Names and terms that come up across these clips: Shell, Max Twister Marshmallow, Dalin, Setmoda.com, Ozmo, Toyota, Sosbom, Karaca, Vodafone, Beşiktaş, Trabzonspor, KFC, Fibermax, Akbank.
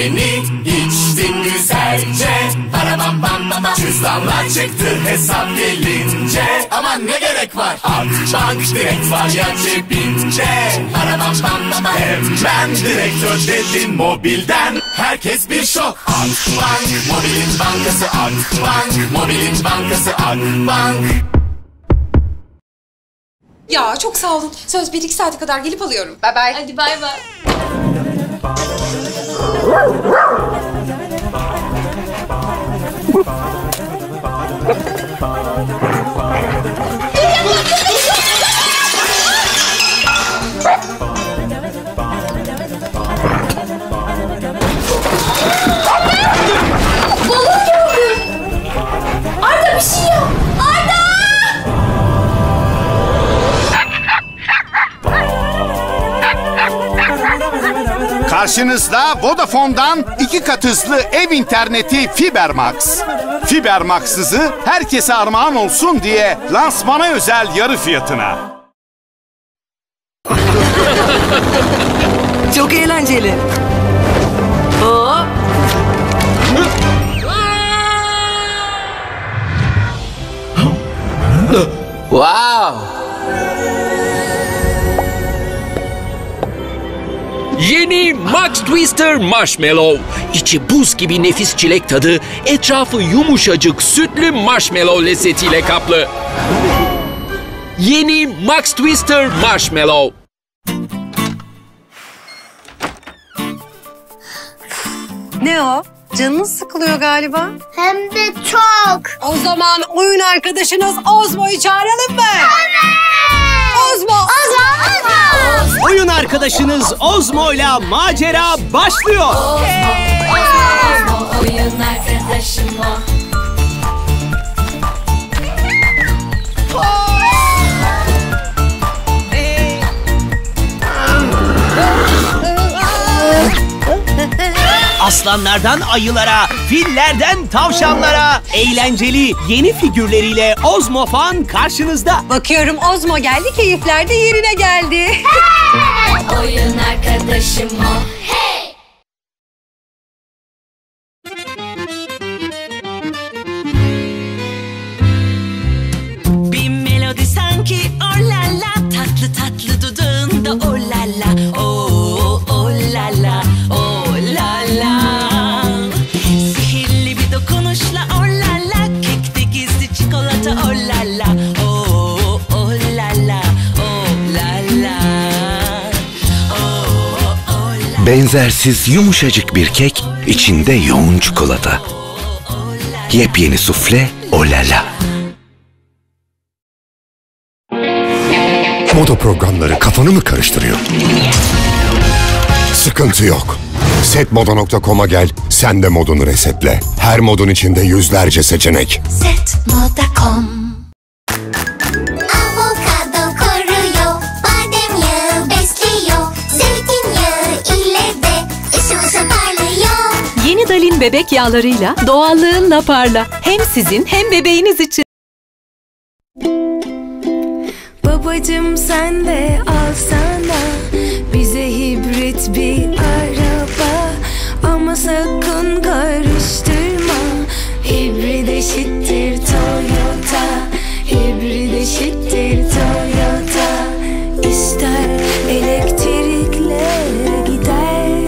beni içtin güzelce. Para bam bam bam bam. Cüzdanlar çıktı hesap gelince. Aman ne gerek var, Akbank direkt var ya cebince. Para bam bam bam bam. Hemen direkt ödedin mobilden. Herkes bir şok. Akbank mobilin bankası. Akbank mobilin bankası. Akbank. Ya çok sağ olun. Söz 1-2 saate kadar gelip alıyorum. Bye bye. Hadi bye bye. Balık gördüm. Arda bir şey yap. Karşınızda Vodafone'dan 2 kat hızlı ev interneti Fibermax. Fibermax hızı herkese armağan olsun diye lansmana özel yarı fiyatına. Çok eğlenceli. Hop. Wow. Yeni Max Twister Marshmallow. İçi buz gibi nefis çilek tadı, etrafı yumuşacık sütlü marshmallow lezzetiyle kaplı. Yeni Max Twister Marshmallow. Ne o? Canın sıkılıyor galiba. Hem de çok. O zaman oyun arkadaşınız Ozmo'yu çağıralım mı? Evet. Ozmo! Ozmo! Oyun arkadaşınız Ozmo'yla macera başlıyor. Ozmo, Ozmo, oyun arkadaşım o. Aslanlardan ayılara, fillerden tavşanlara, eğlenceli yeni figürleriyle Ozmo Fan karşınızda. Bakıyorum Ozmo geldi, keyifler de yerine geldi. Hey! Oyun arkadaşım o, hey! Bir melodi sanki orlala, tatlı tatlı dudağında orlala, oh orlala, oh. Benzersiz yumuşacık bir kek, içinde yoğun çikolata. Yepyeni sufle, olala. Moda programları kafanı mı karıştırıyor? Sıkıntı yok. Setmoda.com'a gel, sen de modunu resetle. Her modun içinde yüzlerce seçenek. Setmoda.com. Dalin bebek yağlarıyla doğallığınla parla. Hem sizin hem bebeğiniz için. Babacım sen de alsana bize hibrit bir araba. Ama sakın karıştırma. Hibrit eşittir Toyota. Hibrit eşittir Toyota. İster elektrikle gider.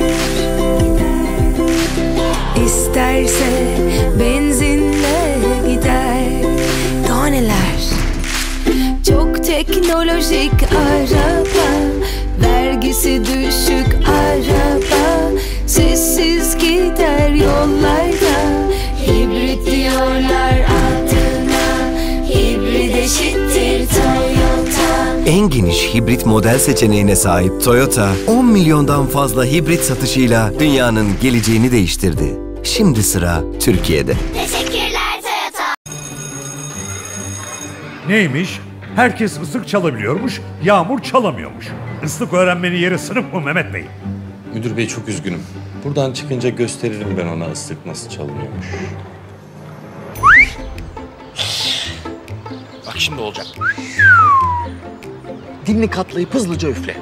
İsterse benzinle gider. Daha neler. Çok teknolojik araba. Vergisi düşük araba. Sessiz gider yollarda. Hibrit diyorlar adına. Hibrit eşittir Toyota. En geniş hibrit model seçeneğine sahip Toyota 10 milyondan fazla hibrit satışıyla dünyanın geleceğini değiştirdi. Şimdi sıra Türkiye'de. Teşekkürler Toyota. Neymiş? Herkes ıslık çalabiliyormuş, Yağmur çalamıyormuş. Islık öğrenmenin yeri sınıf mı Mehmet Bey? Müdür Bey çok üzgünüm. Buradan çıkınca gösteririm ben ona ıslık nasıl çalınıyormuş. Bak şimdi olacak. Dilini katlayıp hızlıca üfle.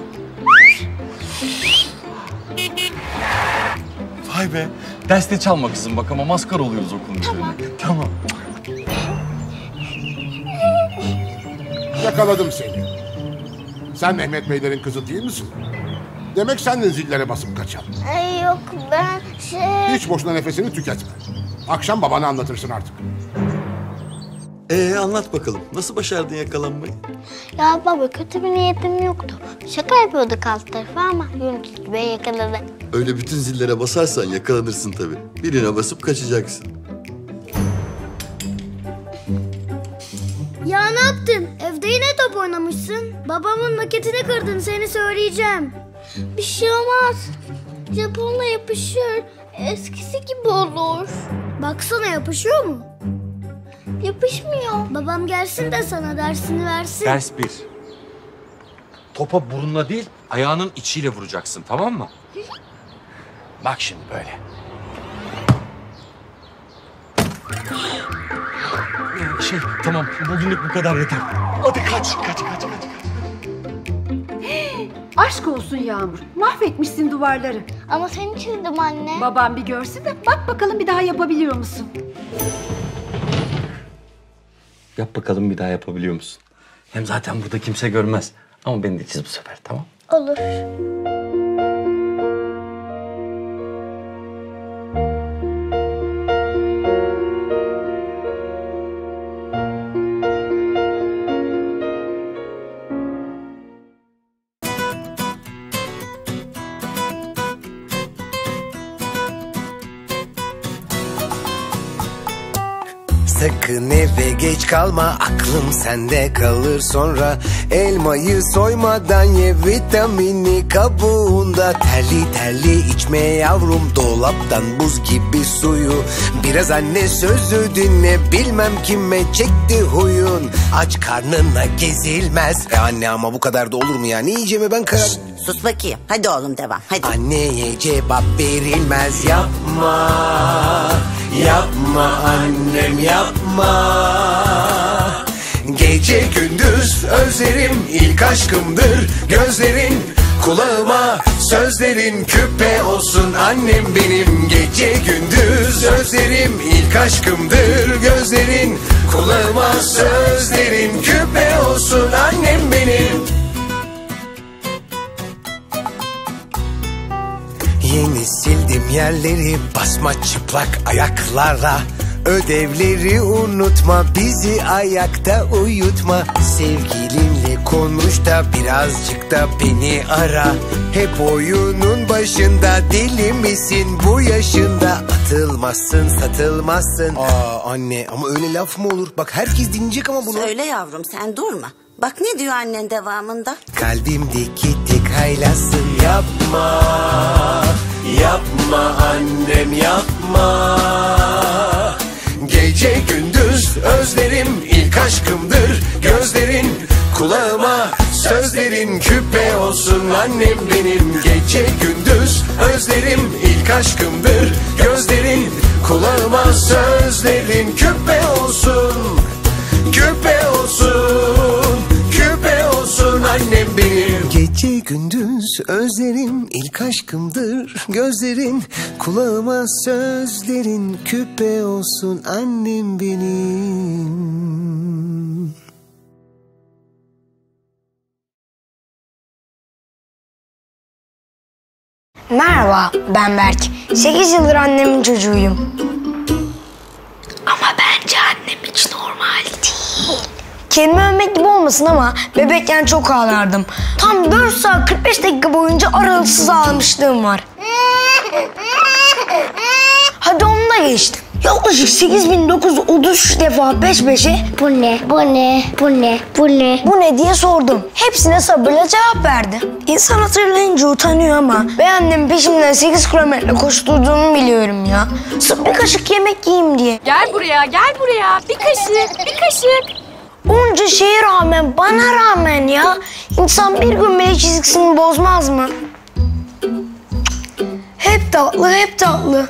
Vay be. Derste çalma kızım bak ama maskara oluyoruz okulun üzerine. Tamam. Yakaladım seni. Sen Mehmet Beylerin kızı değil misin? Demek sen de zillere basıp kaçan. Ay yok ben şey... Hiç boşuna nefesini tüketme. Akşam babana anlatırsın artık. Anlat bakalım. Nasıl başardın yakalanmayı? Ya baba kötü bir niyetim yoktu. Şaka yapıyorduk alt tarafı ama Yunus gibi yakaladı. Öyle bütün zillere basarsan yakalanırsın tabii. Birine basıp kaçacaksın. Ya ne yaptın? Evde yine top oynamışsın. Babamın maketini kırdın. Seni söyleyeceğim. Bir şey olmaz. Japonla yapışır. Eskisi gibi olur. Baksana yapışıyor mu? Yapışmıyor. Babam gelsin de sana dersini versin. Ders bir. Topa burunla değil, ayağının içiyle vuracaksın, tamam mı? Bak şimdi böyle. Şey, tamam bugünlük bu kadar yeter. Hadi kaç. Aşk olsun Yağmur, mahvetmişsin duvarları. Ama seni çizdim anne. Babam bir görsün de bak bakalım bir daha yapabiliyor musun? Yap bakalım bir daha yapabiliyor musun? Hem zaten burada kimse görmez. Ama beni de çiz bu sefer, tamam? Olur. Sakın eve geç kalma, aklım sende kalır sonra. Elmayı soymadan ye, vitamini kabuğunda. Terli içme yavrum, dolaptan buz gibi suyu. Biraz anne sözü dinle, bilmem kime çekti huyun. Aç karnına gezilmez. Anne ama bu kadar da olur mu yani, yiyeceğime ben karar... Şişt, sus bakayım, hadi oğlum devam, hadi. Anneye cevap verilmez, yapma. Yapma annem yapma. Gece gündüz özlerim, ilk aşkımdır gözlerin. Kulağıma sözlerin küpe olsun annem benim. Gece gündüz özlerim, ilk aşkımdır gözlerin. Kulağıma sözlerin küpe olsun annem benim. Yeni sildim yerleri, basma çıplak ayaklara. Ödevleri unutma, bizi ayakta uyutma. Sevgilinle konuş da birazcık da beni ara. Hep oyunun başında, deli misin bu yaşında? Atılmazsın, satılmazsın. Aa anne ama öyle laf mı olur? Bak herkes dinleyecek ama bunu. Söyle yavrum sen durma. Bak ne diyor annen devamında? Kalbimdeki tek haylasın. Yapma, yapma annem yapma. Gece gündüz özlerim, ilk aşkımdır gözlerin. Kulağıma sözlerin küpe olsun annem benim. Gece gündüz özlerim, ilk aşkımdır gözlerin. Kulağıma sözlerin küpe olsun, küpe olsun. Annem benim. Gece gündüz özlerim, ilk aşkımdır gözlerin. Kulağıma sözlerin küpe olsun annem benim. Merhaba ben Berk. 8 yıldır annemin çocuğuyum. Ama bence annem hiç normal değil. Kendimi övmek gibi olmasın ama bebekken çok ağlardım. Tam 4 saat 45 dakika boyunca aralıksız ağlamışlığım var. Hadi onu da geçtim. Yaklaşık 8.933 defa peş peşe bu ne diye sordum. Hepsine sabırla cevap verdi. İnsan hatırlayınca utanıyor ama ben annemin peşimden 8 kilometre koşturduğumu biliyorum ya. Sırf bir kaşık yemek yiyeyim diye. Gel buraya bir kaşık. Onca şeye rağmen, bana rağmen ya. İnsan bir gün bile çizgisini bozmaz mı? Hep tatlı.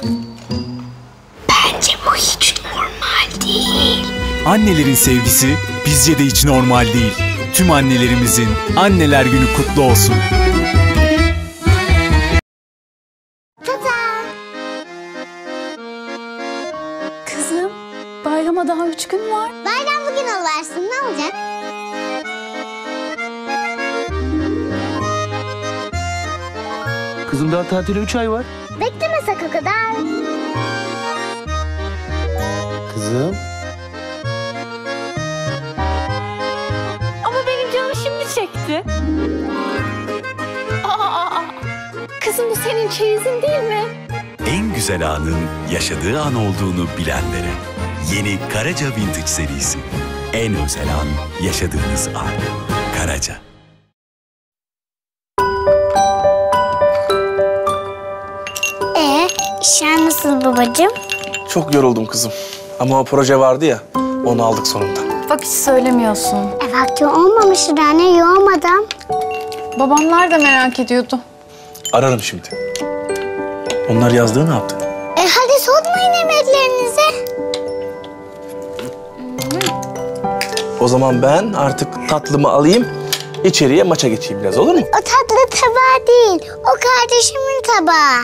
Bence bu hiç normal değil. Annelerin sevgisi bizce de hiç normal değil. Tüm annelerimizin Anneler Günü kutlu olsun. ama daha 3 gün var. Bayram bugün olarsın, ne olacak? Kızım daha tatile 3 ay var. Beklemesek o kadar. Kızım. Ama benim canım şimdi çekti. Kızım bu senin çeyizin değil mi? En güzel anın yaşadığı an olduğunu bilenlere. Yeni Karaca Vintage serisi. En özel an yaşadığınız an. Karaca. İşler nasıl babacığım? Çok yoruldum kızım. Ama o proje vardı ya, onu aldık sonunda. Bak hiç söylemiyorsun. Vakti olmamış anne, yoğamadım. Babamlar da merak ediyordu. Ararım şimdi. Onlar yazdığı ne yaptı? Hadi soğutmayın emeklerinizi. O zaman ben artık tatlımı alayım, içeriye maça geçeyim biraz, olur mu? O tatlı tabağı değil, o kardeşimin tabağı.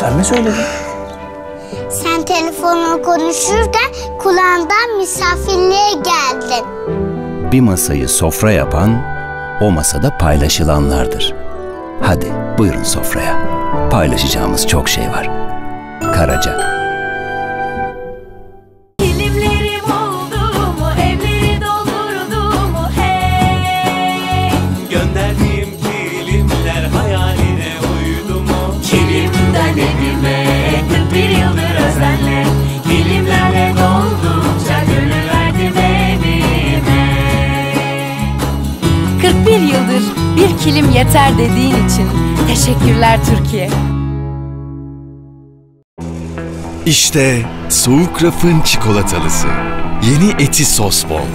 Sen mi söyledin? Sen telefonla konuşurken kulağından misafirliğe geldin. Bir masayı sofra yapan, o masada paylaşılanlardır. Hadi buyurun sofraya. Paylaşacağımız çok şey var. Karaca. Bir kilim yeter dediğin için teşekkürler Türkiye. İşte soğuk rafın çikolatalısı. Yeni eti Sosbom.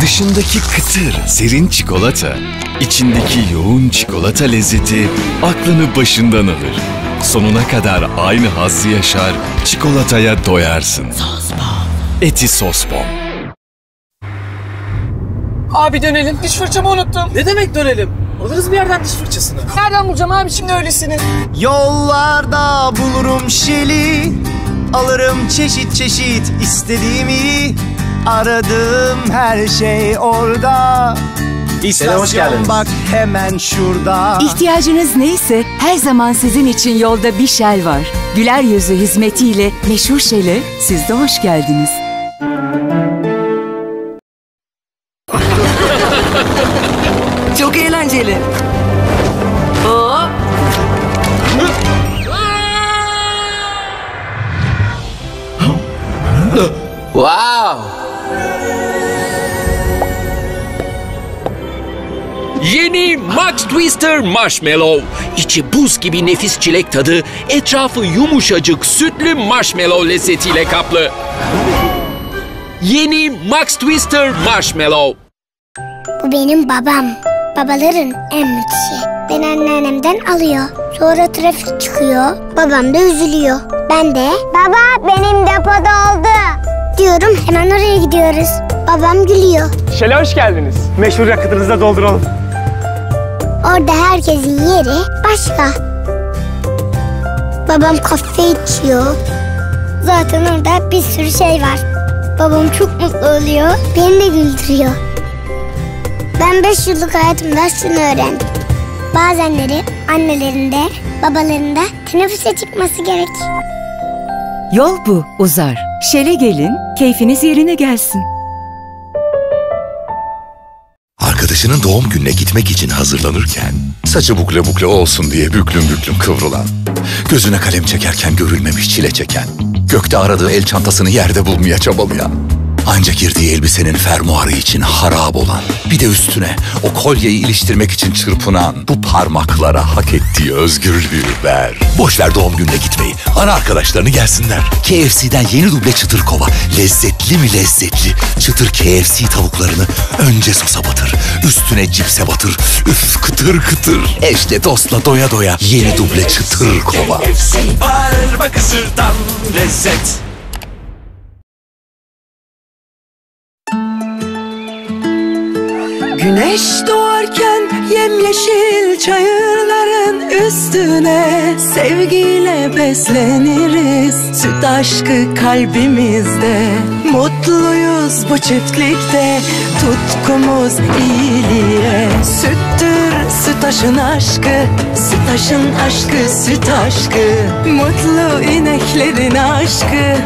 Dışındaki kıtır, serin çikolata, içindeki yoğun çikolata lezzeti aklını başından alır. Sonuna kadar aynı hazzı yaşar, çikolataya doyarsın. Sosbom. Eti Sosbom. Abi dönelim. Diş fırçamı unuttum. Ne demek dönelim? Alırız bir yerden diş fırçasını. Nereden bulacağım abi şimdi öylesini? Yollarda bulurum Shell'i. Alırım çeşit çeşit istediğimi. Aradığım her şey orada. İstasyon hoş geldiniz. Bak hemen şurada. İhtiyacınız neyse her zaman sizin için yolda bir Shell var. Güler yüzü hizmetiyle meşhur Shell'e siz de hoş geldiniz. Çok eğlenceli. Hop. Wow. Yeni Max Twister Marshmallow. İçi buz gibi nefis çilek tadı, etrafı yumuşacık sütlü marshmallow lezzetiyle kaplı. Yeni Max Twister Marshmallow. Bu benim babam. Babaların en müthişi. Ben anneannemden alıyor. Sonra trafik çıkıyor. Babam da üzülüyor. Ben de baba benim depoda oldu diyorum, hemen oraya gidiyoruz. Babam gülüyor. Shell'e hoş geldiniz. Meşhur yakıtınızı dolduralım. Orada herkesin yeri başka. Babam kahve içiyor. Zaten orada bir sürü şey var. Babam çok mutlu oluyor. Beni de güldürüyor. Ben 5 yıllık hayatımda şunu öğrendim. Bazenleri annelerinde, babalarında teneffüse çıkması gerek. Yol bu, uzar. Shell'e gelin, keyfiniz yerine gelsin. Arkadaşının doğum gününe gitmek için hazırlanırken, saçı bukle bukle olsun diye büklüm büklüm kıvrılan, gözüne kalem çekerken görülmemiş çile çeken, gökte aradığı el çantasını yerde bulmaya çabalayan, ancak girdiği elbisenin fermuarı için harap olan, bir de üstüne o kolyeyi iliştirmek için çırpınan, bu parmaklara hak ettiği özgürlüğü ver. Boşver doğum gününe gitmeyi, ara arkadaşlarını gelsinler. KFC'den yeni duble çıtır kova, lezzetli mi lezzetli. Çıtır KFC tavuklarını önce sosa batır, üstüne cipse batır, üf kıtır kıtır. Eşle dostla doya doya yeni duble çıtır kova. KFC parmak ısırtan lezzet. Güneş doğarken Yemyeşil çayırların üstüne sevgiyle besleniriz. Süt aşkı kalbimizde, mutluyuz bu çiftlikte. Tutkumuz iyiliğe, süttür Sütaş'ın aşkı. Sütaş'ın aşkı, Sütaş'ı. Mutlu ineklerin aşkı,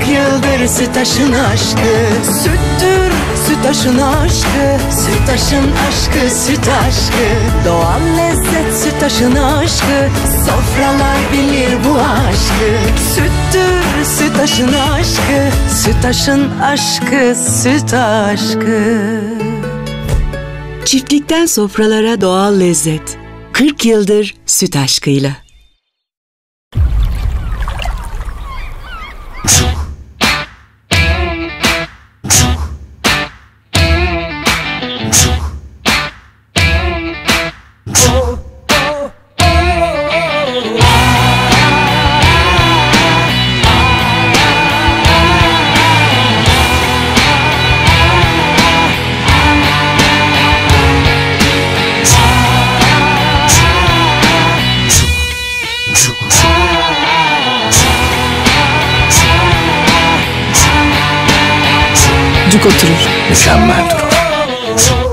40 yıldır Sütaş'ın aşkı. Süttür Sütaş'ın aşkı, Sütaş'ın aşkı, Sütaş'ı. Doğal lezzet Sütaş'ın aşkı, sofralar bilir bu aşkı. Süttür Sütaş'ın aşkı, Sütaş'ın aşkı, Sütaş'ı. Çiftlikten sofralara doğal lezzet, 40 yıldır süt aşkıyla. Oturur. Mükemmel durum.